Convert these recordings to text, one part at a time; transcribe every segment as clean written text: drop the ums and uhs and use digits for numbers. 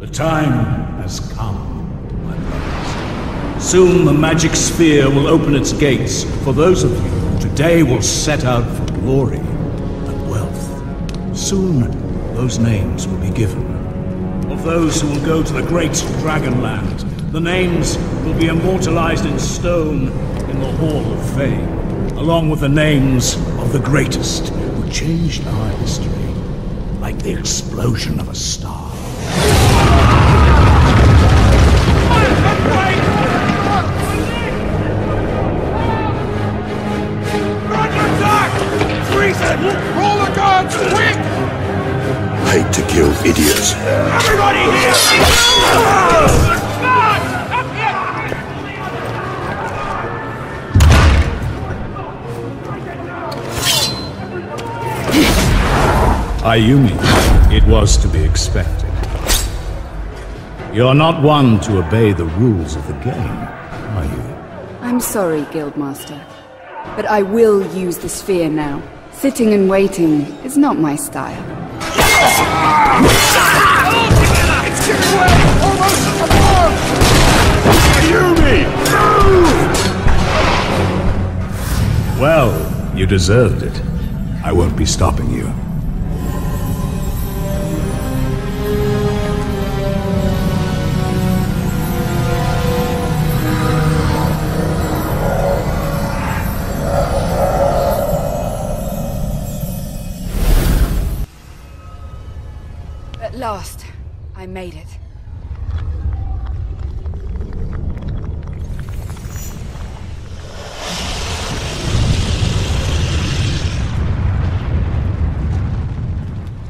The time has come, my brothers. Soon the magic sphere will open its gates for those of you who today will set out for glory and wealth. Soon those names will be given. Of those who will go to the great Dragonland, the names will be immortalized in stone in the Hall of Fame, along with the names of the greatest who changed our history, like the explosion of a star. Roll the guards, quick! Paid to kill idiots. Everybody here! Ayumi, it was to be expected. You're not one to obey the rules of the game, are you? I'm sorry, Guildmaster, but I will use the sphere now. Sitting and waiting is not my style. It's getting away! Almost at the floor! Ayumi! Move! Well, you deserved it. I won't be stopping you. I made it.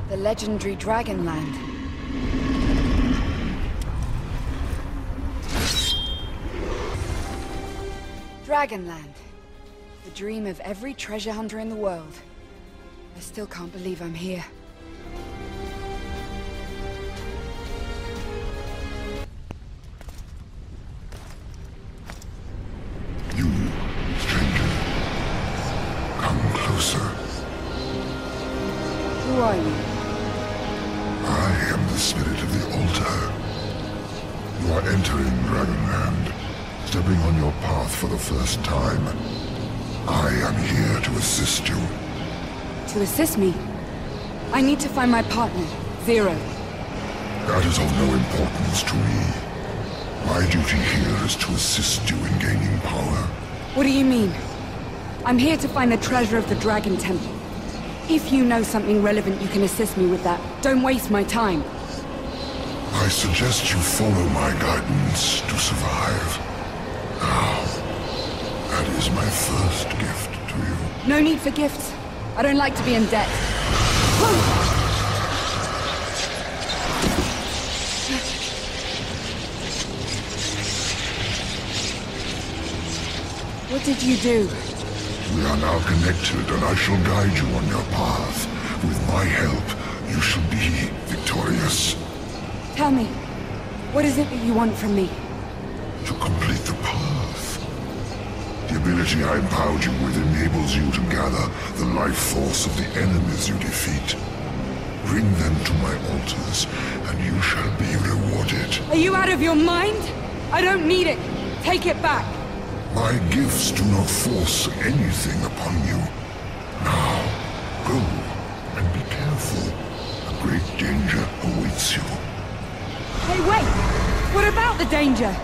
The legendary Dragonland. Dragonland. The dream of every treasure hunter in the world. I still can't believe I'm here. To assist me? I need to find my partner, Zero. That is of no importance to me. My duty here is to assist you in gaining power. What do you mean? I'm here to find the treasure of the Dragon Temple. If you know something relevant, you can assist me with that. Don't waste my time. I suggest you follow my guidance to survive. Now, that is my first gift to you. No need for gifts. I don't like to be in debt. What did you do? We are now connected, and I shall guide you on your path. With my help, you shall be victorious. Tell me, what is it that you want from me? To complete the path. The ability I empowered you with enables you to gather the life force of the enemies you defeat. Bring them to my altars, and you shall be rewarded. Are you out of your mind? I don't need it. Take it back. My gifts do not force anything upon you. Now, go, and be careful. A great danger awaits you. Hey, wait! What about the danger?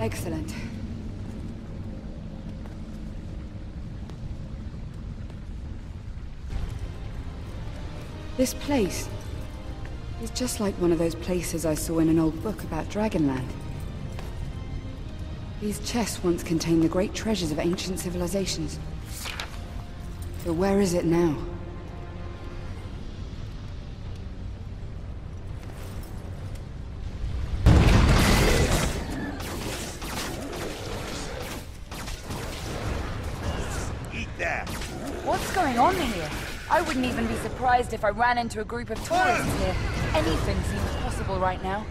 Excellent. This place is just like one of those places I saw in an old book about Dragonland. These chests once contained the great treasures of ancient civilizations. But where is it now? I wouldn't even be surprised if I ran into a group of tourists here. Anything seems possible right now.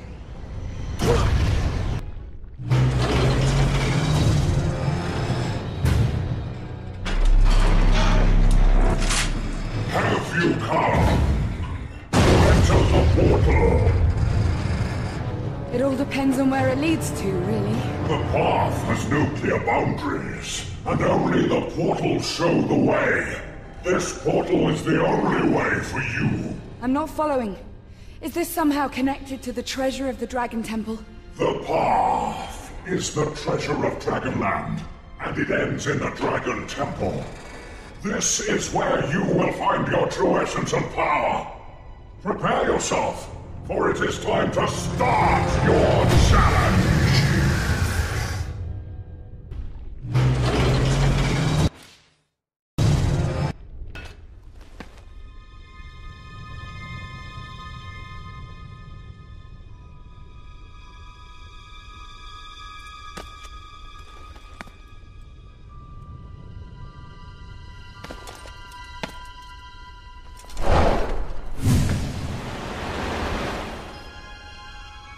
and where it leads to, really. The path has nuclear boundaries, and only the portals show the way. This portal is the only way for you. I'm not following. Is this somehow connected to the treasure of the Dragon Temple? The path is the treasure of Dragonland, and it ends in the Dragon Temple. This is where you will find your true essence and power. Prepare yourself, for it is time to start your challenge!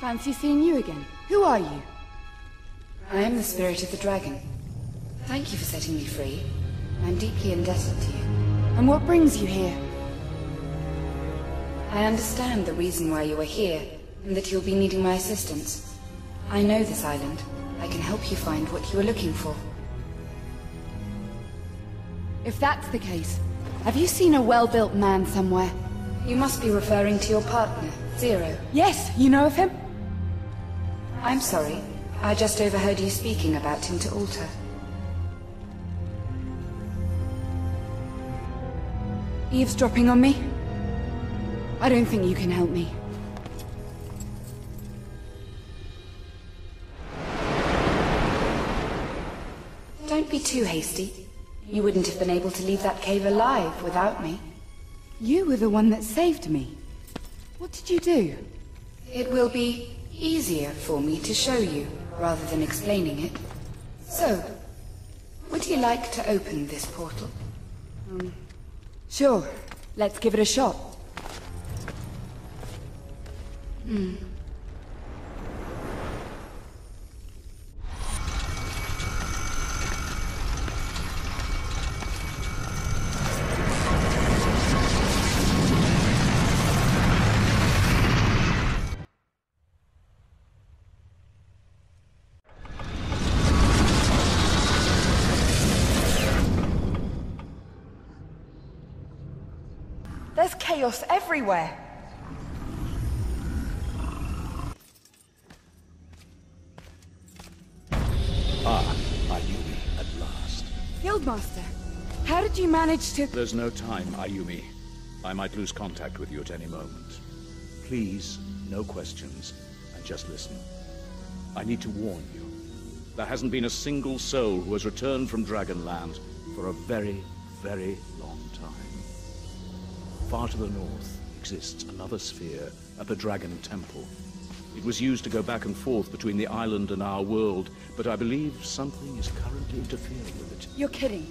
Fancy seeing you again. Who are you? I am the spirit of the dragon. Thank you for setting me free. I'm deeply indebted to you. And what brings you here? I understand the reason why you are here, and that you'll be needing my assistance. I know this island. I can help you find what you are looking for. If that's the case, have you seen a well-built man somewhere? You must be referring to your partner, Zero. Yes, you know of him? I'm sorry. I just overheard you speaking about him to Alter. Eavesdropping on me? I don't think you can help me. Don't be too hasty. You wouldn't have been able to leave that cave alive without me. You were the one that saved me. What did you do? It will be easier for me to show you, rather than explaining it. So, would you like to open this portal? Sure. Let's give it a shot. Chaos everywhere. Ah, Ayumi at last. Guildmaster, how did you manage to... There's no time, Ayumi. I might lose contact with you at any moment. Please, no questions, and just listen. I need to warn you. There hasn't been a single soul who has returned from Dragonland for a very, very long time. Far to the north exists another sphere at the Dragon Temple. It was used to go back and forth between the island and our world, but I believe something is currently interfering with it. You're kidding.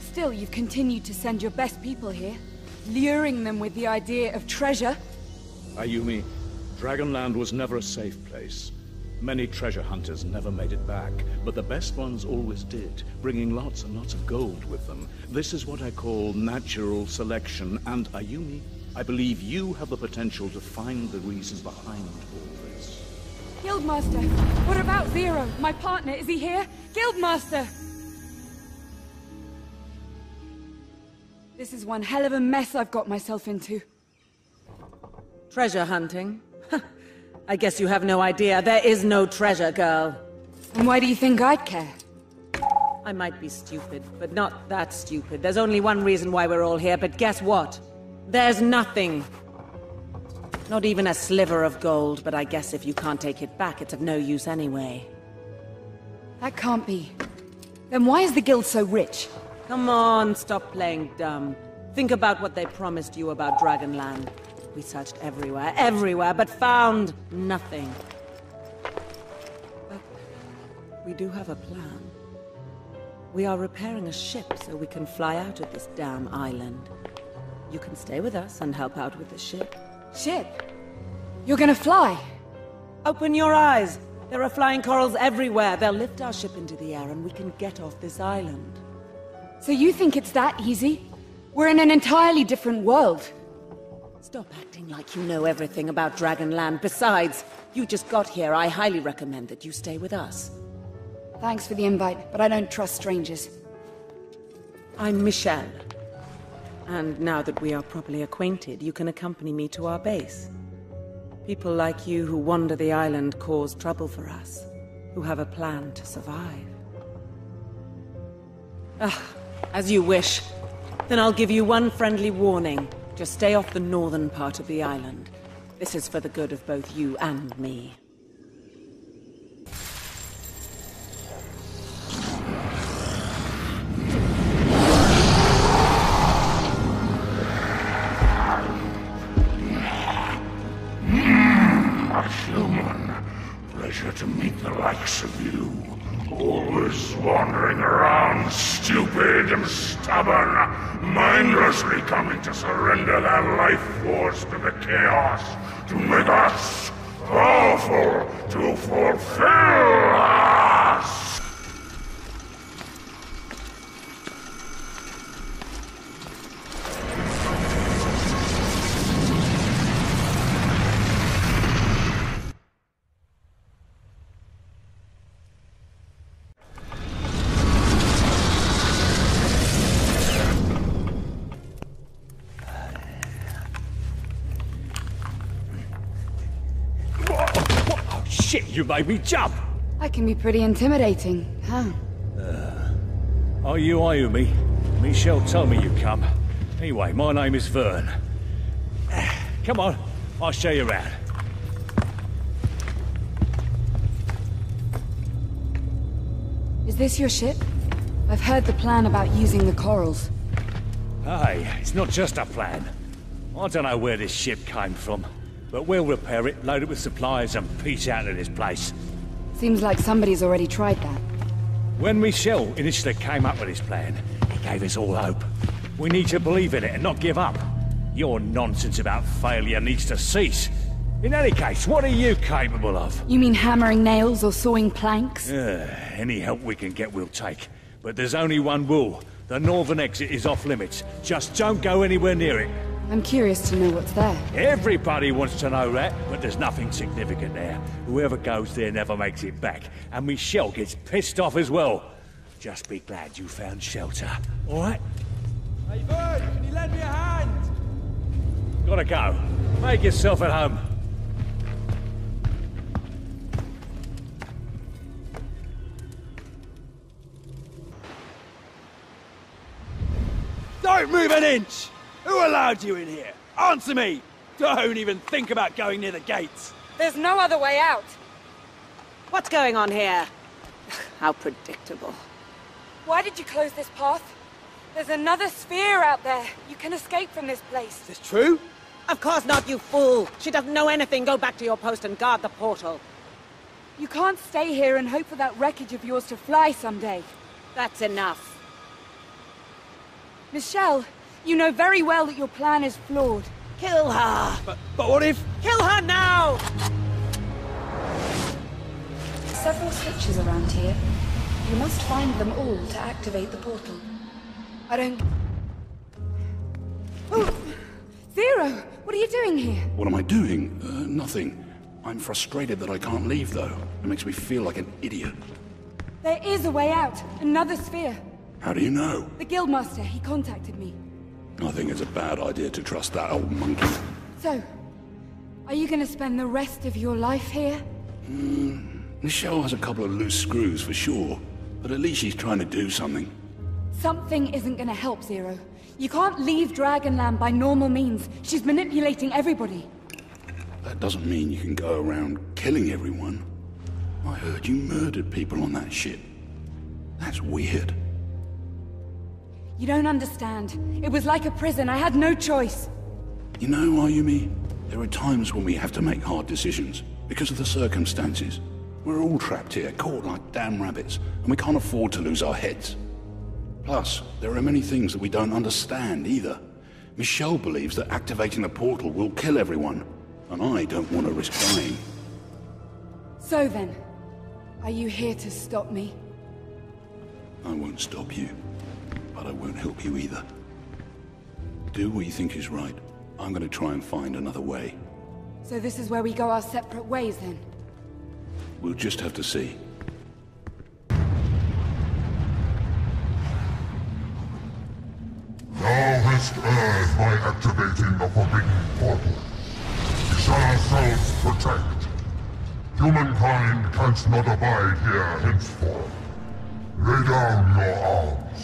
Still, you've continued to send your best people here, luring them with the idea of treasure. Ayumi, Dragonland was never a safe place. Many treasure hunters never made it back, but the best ones always did, bringing lots and lots of gold with them. This is what I call natural selection, and Ayumi, I believe you have the potential to find the reasons behind all this. Guildmaster, what about Zero? My partner, is he here? Guildmaster! This is one hell of a mess I've got myself into. Treasure hunting? I guess you have no idea. There is no treasure, girl. And why do you think I'd care? I might be stupid, but not that stupid. There's only one reason why we're all here, but guess what? There's nothing. Not even a sliver of gold, but I guess if you can't take it back, it's of no use anyway. That can't be. Then why is the guild so rich? Come on, stop playing dumb. Think about what they promised you about Dragonland. We searched everywhere, but found nothing. But we do have a plan. We are repairing a ship so we can fly out of this damn island. You can stay with us and help out with the ship. Ship? You're gonna fly? Open your eyes! There are flying corals everywhere. They'll lift our ship into the air and we can get off this island. So you think it's that easy? We're in an entirely different world. Stop acting like you know everything about Dragonland. Besides, you just got here. I highly recommend that you stay with us. Thanks for the invite, but I don't trust strangers. I'm Michelle. And now that we are properly acquainted, you can accompany me to our base. People like you who wander the island cause trouble for us, who have a plan to survive. As you wish. Then I'll give you one friendly warning. Just stay off the northern part of the island. This is for the good of both you and me. Human, pleasure to meet the likes of you. Always wandering around, stupid and stubborn, mindlessly coming to surrender their life force to the chaos, to make us powerful, to fulfill us! You made me jump! I can be pretty intimidating, huh? Are you Ayumi? Michelle told me you'd come. Anyway, my name is Vern. Come on, I'll show you around. Is this your ship? I've heard the plan about using the corals. Hey, it's not just a plan. I don't know where this ship came from. But we'll repair it, load it with supplies, and peace out of this place. Seems like somebody's already tried that. When Michelle initially came up with this plan, it gave us all hope. We need to believe in it and not give up. Your nonsense about failure needs to cease. In any case, what are you capable of? You mean hammering nails or sawing planks? Any help we can get we'll take. But there's only one rule. The northern exit is off limits. Just don't go anywhere near it. I'm curious to know what's there. Everybody wants to know that, but there's nothing significant there. Whoever goes there never makes it back, and Michelle gets pissed off as well. Just be glad you found shelter, all right? Hey, Bert, can you lend me a hand? Gotta go. Make yourself at home. Don't move an inch! Who allowed you in here? Answer me! Don't even think about going near the gates! There's no other way out! What's going on here? How predictable. Why did you close this path? There's another sphere out there. You can escape from this place. Is this true? Of course not, you fool! She doesn't know anything. Go back to your post and guard the portal. You can't stay here and hope for that wreckage of yours to fly someday. That's enough. Michelle! You know very well that your plan is flawed. Kill her! But what if... Kill her now! Several switches around here. You must find them all to activate the portal. I don't... Oh! Zero! What are you doing here? What am I doing? Nothing. I'm frustrated that I can't leave, though. It makes me feel like an idiot. There is a way out. Another sphere. How do you know? The Guildmaster. He contacted me. I think it's a bad idea to trust that old monkey. So, are you gonna spend the rest of your life here? Michelle has a couple of loose screws for sure, but at least she's trying to do something. Something isn't gonna help, Zero. You can't leave Dragonland by normal means. She's manipulating everybody. That doesn't mean you can go around killing everyone. I heard you murdered people on that ship. That's weird. You don't understand. It was like a prison. I had no choice. You know, Ayumi, there are times when we have to make hard decisions because of the circumstances. We're all trapped here, caught like damn rabbits, and we can't afford to lose our heads. Plus, there are many things that we don't understand either. Michelle believes that activating the portal will kill everyone, and I don't want to risk dying. So then, are you here to stop me? I won't stop you. But I won't help you either. Do what you think is right, I'm gonna try and find another way. So this is where we go our separate ways, then? We'll just have to see. Thou hast erred by activating the forbidden portal. We shall ourselves protect. Humankind canst not abide here henceforth. Lay down your arms.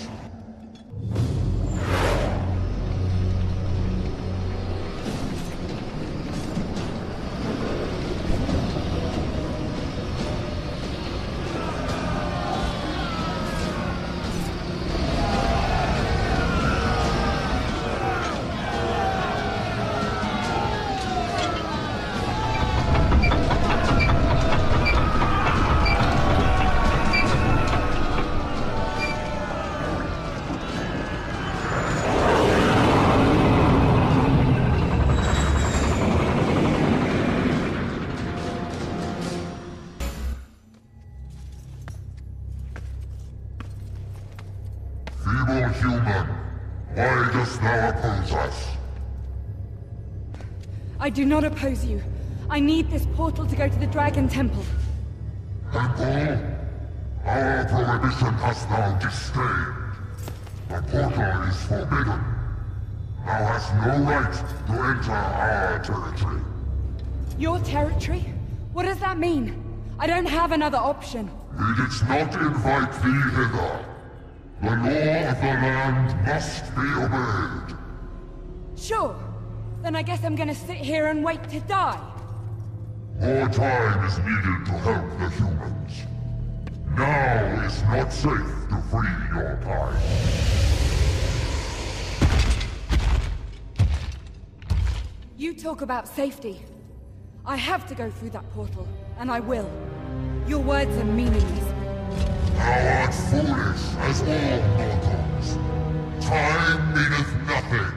I do not oppose you. I need this portal to go to the Dragon Temple. Temple? Our prohibition hast thou disdained. The portal is forbidden. Thou hast no right to enter our territory. Your territory? What does that mean? I don't have another option. We did not invite thee hither. The law of the land must be obeyed. Sure. Then I guess I'm gonna sit here and wait to die. More time is needed to help the humans. Now is not safe to free your kind. You talk about safety. I have to go through that portal, and I will. Your words are meaningless. Thou art foolish as all mortals. Time meaneth nothing.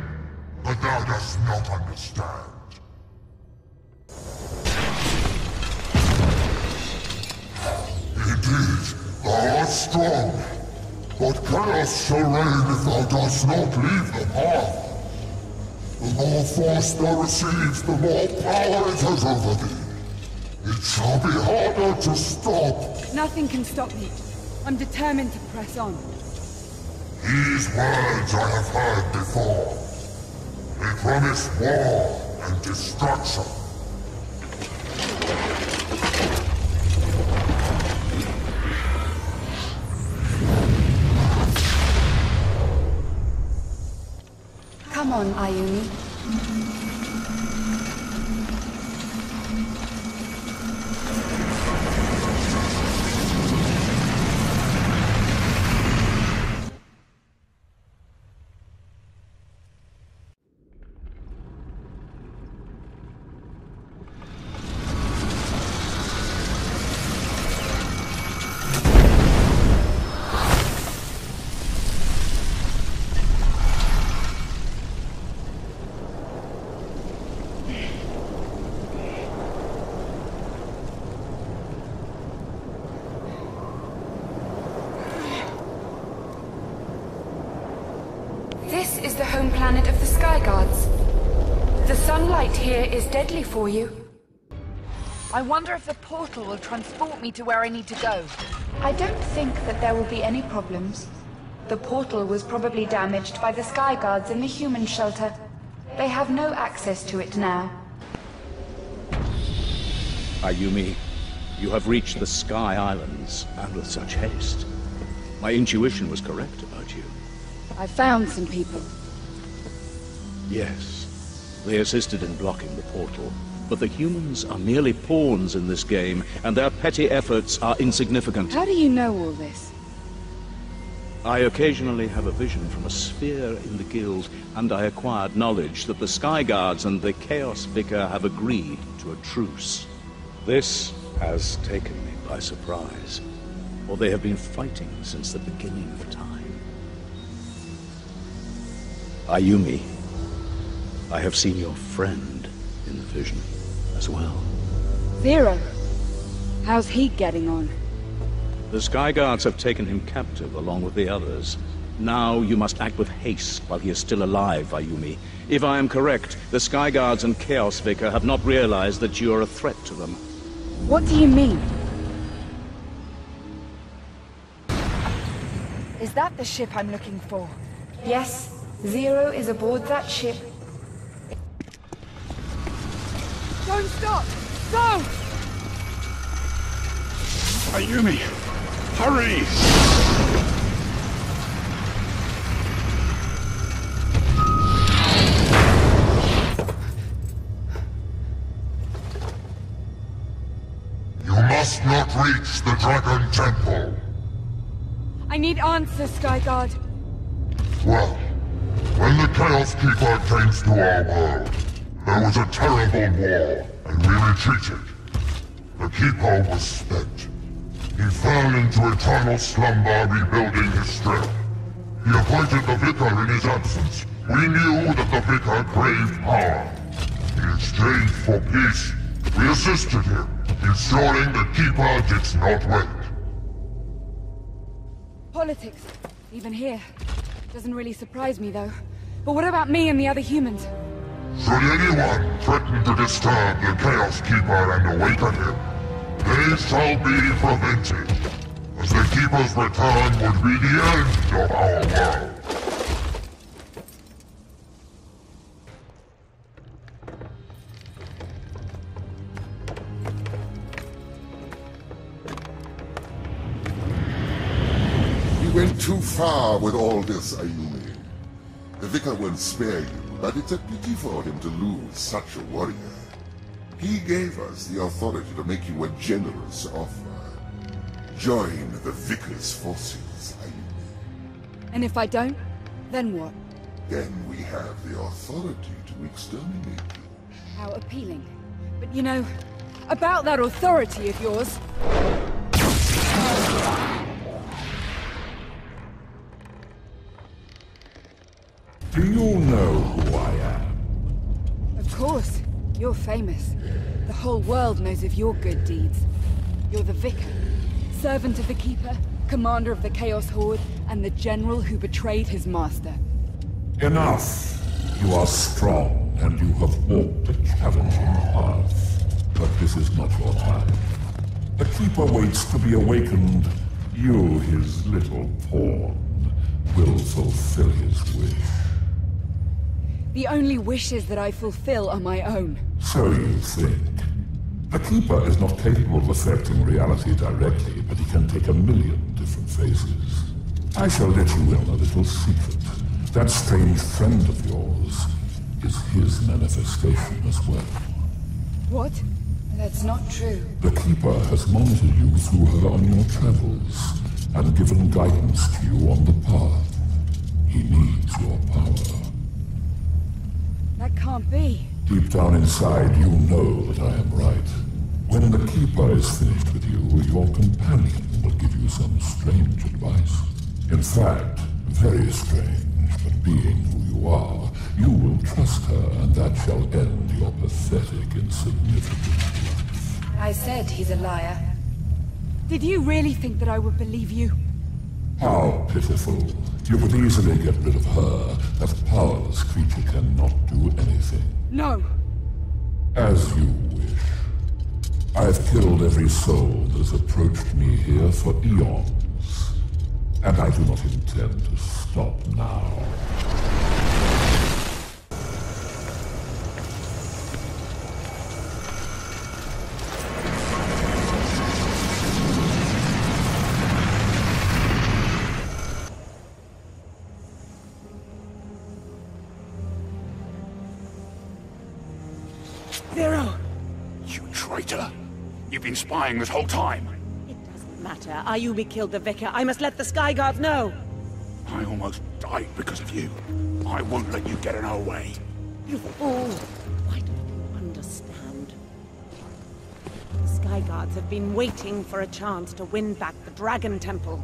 But thou dost not understand. Indeed, thou art strong, but chaos shall reign if thou dost not leave the path. The more force thou receives, the more power it has over thee. It shall be harder to stop. Nothing can stop me. I'm determined to press on. These words I have heard before. They promise war and destruction. Come on, Ayumi. Planet of the Skyguards. The sunlight here is deadly for you. I wonder if the portal will transport me to where I need to go. I don't think that there will be any problems. The portal was probably damaged by the Skyguards in the human shelter. They have no access to it now. Ayumi, you have reached the Sky Islands, and with such haste. My intuition was correct about you. I found some people. Yes, they assisted in blocking the portal, but the humans are merely pawns in this game, and their petty efforts are insignificant. How do you know all this? I occasionally have a vision from a sphere in the guild, and I acquired knowledge that the Skyguards and the Chaos Vicar have agreed to a truce. This has taken me by surprise, for they have been fighting since the beginning of time. Ayumi. I have seen your friend in the vision as well. Zero? How's he getting on? The Skyguards have taken him captive along with the others. Now you must act with haste while he is still alive, Ayumi. If I am correct, the Skyguards and Chaos Vicar have not realized that you are a threat to them. What do you mean? Is that the ship I'm looking for? Yes, Zero is aboard that ship. Don't stop! Go! Ayumi! Hurry! Must not reach the Dragon Temple. I need answers, Skyguard. Well, when the Chaos Keeper came to our world, there was a terrible war, and we retreated. The Keeper was spent. He fell into eternal slumber, rebuilding his strength. He appointed the Vicar in his absence. We knew that the Vicar craved power. In exchange for peace, we assisted him, ensuring the Keeper did not wait. Politics, even here, doesn't really surprise me though. But what about me and the other humans? Should anyone threaten to disturb the Chaos Keeper and awaken him, they shall be prevented, as the Keeper's return would be the end of our world. Too far with all this, Ayumi. The Vicar will spare you, but it's a pity for him to lose such a warrior. He gave us the authority to make you a generous offer. Join the Vicar's forces, Ayumi. And if I don't, then what? Then we have the authority to exterminate you. How appealing. But you know, about that authority of yours... Do you know who I am? Of course. You're famous. The whole world knows of your good deeds. You're the Vicar, servant of the Keeper, commander of the Chaos Horde, and the general who betrayed his master. Enough! You are strong, and you have walked a challenging path. But this is not your time. The Keeper waits to be awakened. You, his little pawn, will fulfill his wish. The only wishes that I fulfill are my own. So you think. The Keeper is not capable of affecting reality directly, but he can take a million different faces. I shall let you in a little secret. That strange friend of yours is his manifestation as well. What? That's not true. The Keeper has monitored you through her on your travels, and given guidance to you on the path. He needs your power. That can't be. Deep down inside, you know that I am right. When the Keeper is finished with you, your companion will give you some strange advice. In fact, very strange, but being who you are, you will trust her, and that shall end your pathetic, insignificant life. I said he's a liar. Did you really think that I would believe you? How pitiful. You could easily get rid of her. That powerless creature cannot do anything. No! As you wish. I've killed every soul that has approached me here for eons. And I do not intend to stop now. Spying this whole time. It doesn't matter. Ayumi killed the Vicar. I must let the Skyguards know. I almost died because of you. I won't let you get in our way. You fool. Why don't you understand? The Skyguards have been waiting for a chance to win back the Dragon Temple.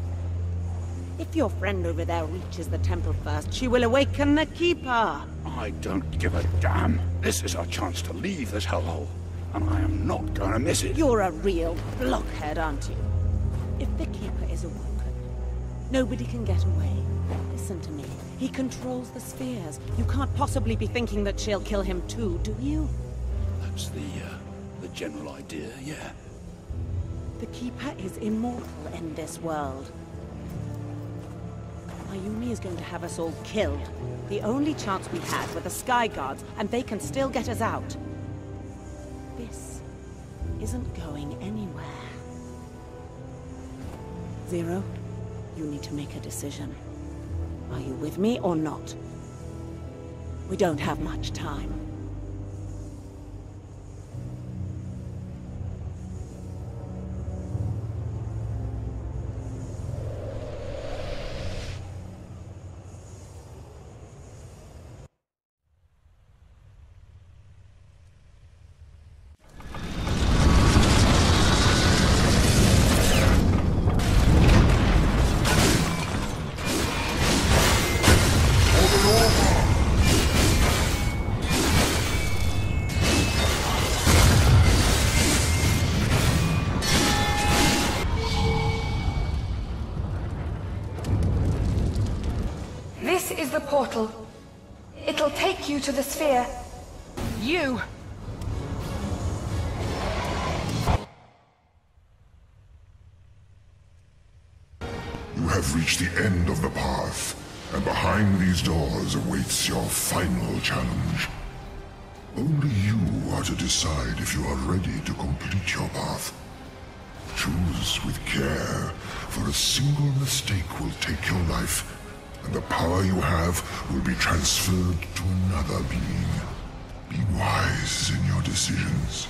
If your friend over there reaches the temple first, she will awaken the Keeper. I don't give a damn. This is our chance to leave this hellhole. And I am not going to miss it. You're a real blockhead, aren't you? If the Keeper is awoken, Nobody can get away. Listen to me. He controls the spheres. You can't possibly be thinking that she'll kill him too, do you? That's the general idea, yeah. The Keeper is immortal in this world. Ayumi is going to have us all killed. The only chance we had were the Skyguards, and they can still get us out. This isn't going anywhere. Zero, you need to make a decision. Are you with me or not? We don't have much time. Portal. It'll take you to the sphere. You! You have reached the end of the path, and behind these doors awaits your final challenge. Only you are to decide if you are ready to complete your path. Choose with care, for a single mistake will take your life. And the power you have will be transferred to another being. Be wise in your decisions.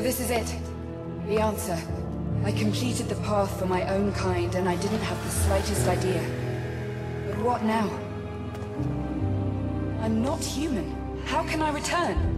This is it. The answer. I completed the path for my own kind, and I didn't have the slightest idea. But what now? I'm not human. How can I return?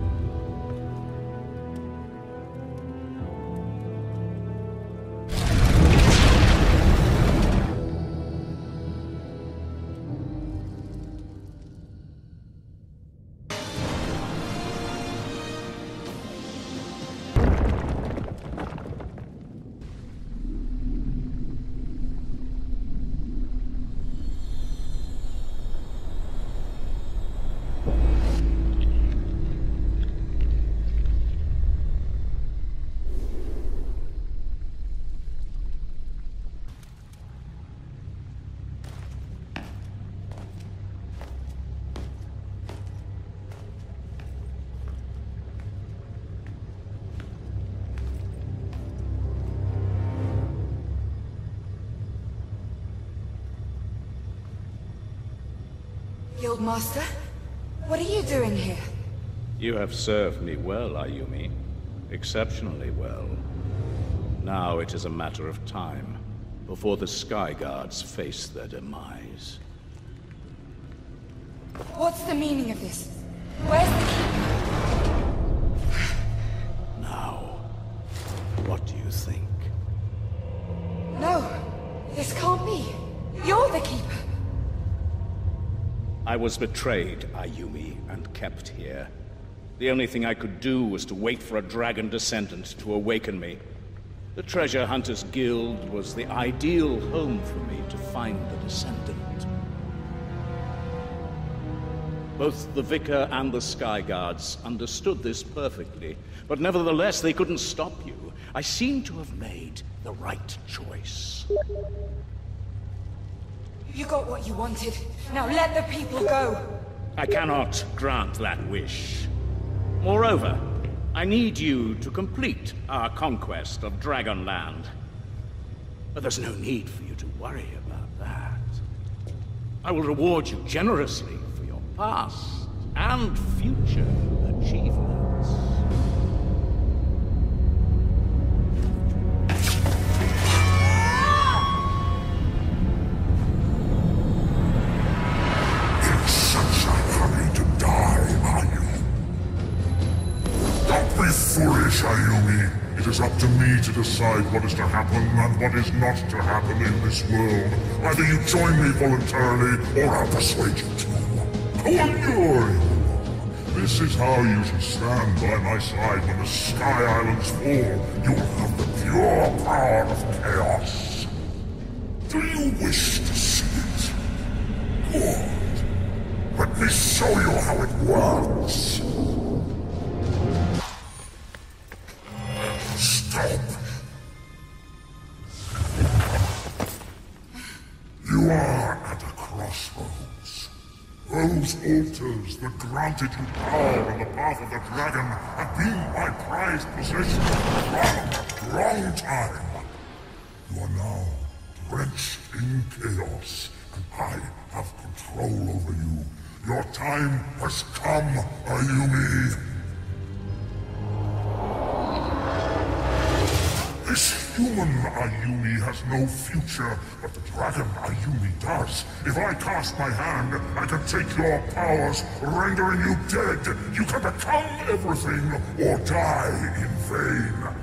Guildmaster, what are you doing here? You have served me well, Ayumi. Exceptionally well. Now it is a matter of time, before the Skyguards face their demise. What's the meaning of this? Where's the Keeper? Now, what do you think? No, this can't be. You're the Keeper. I was betrayed, Ayumi, and kept here. The only thing I could do was to wait for a dragon descendant to awaken me. The Treasure Hunters Guild was the ideal home for me to find the descendant. Both the Vicar and the Skyguards understood this perfectly, but nevertheless they couldn't stop you. I seem to have made the right choice. You got what you wanted. Now let the people go. I cannot grant that wish. Moreover, I need you to complete our conquest of Dragonland. But there's no need for you to worry about that. I will reward you generously for your past and future achievements. Ayumi, it is up to me to decide what is to happen and what is not to happen in this world. Either you join me voluntarily, or I'll persuade you to. Oh, no! This is how you should stand by my side when the Sky Islands fall. You will have the pure power of chaos. Do you wish to see it? Good. Let me show you how it works. You are at a crossroads. Those altars that granted you power on the path of the dragon have been my prized possession for a long time. You are now drenched in chaos, and I have control over you. Your time has come, Ayumi. This human Ayumi has no future, but the dragon Ayumi does. If I cast my hand, I can take your powers, rendering you dead. You can become everything or die in vain.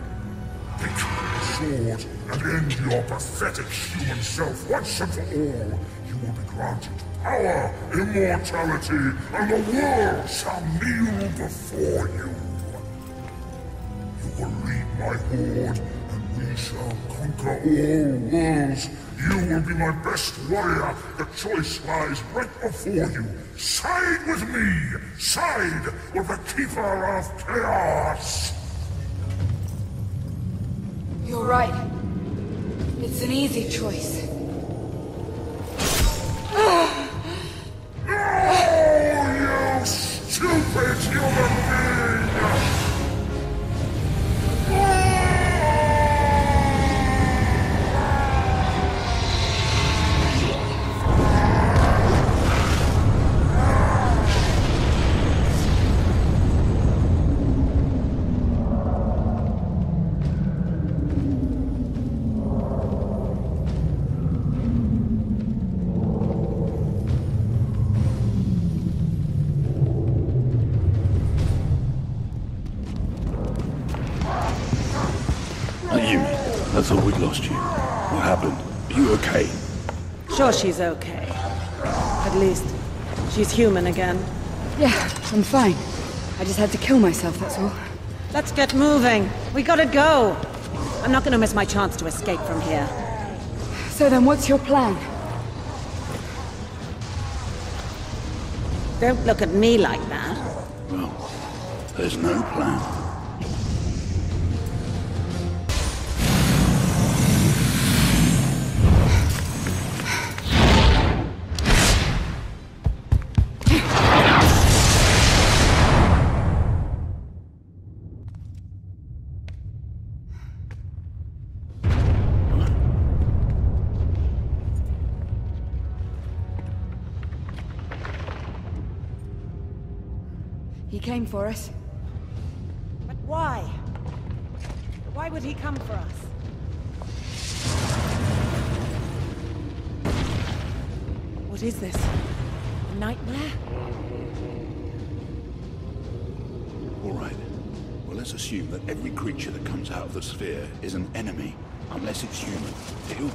Pick the sword and end your pathetic human self once and for all. You will be granted power, immortality, and the world shall kneel before you. You will lead my horde. We shall conquer all worlds. You will be my best warrior. The choice lies right before you. Side with me. Side with the Keeper of Chaos. You're right. It's an easy choice. Oh, you stupid human being! I thought we'd lost you. What happened? Are you okay? Sure she's okay. At least, she's human again. Yeah, I'm fine. I just had to kill myself, that's all. Let's get moving. We gotta go. I'm not gonna miss my chance to escape from here. So then what's your plan? Don't look at me like that. Well, there's no plan. He came for us. But why? Why would he come for us? What is this? A nightmare? All right. Well, let's assume that every creature that comes out of the sphere is an enemy, unless it's human. Deal?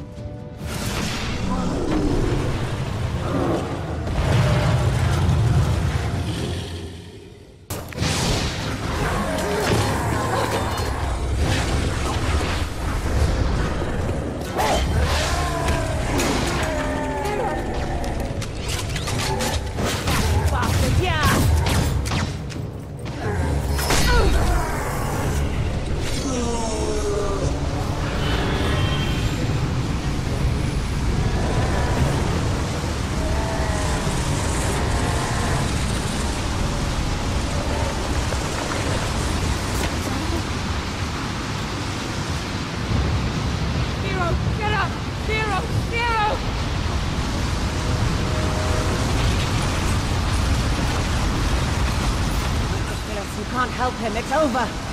can't help him. It's over.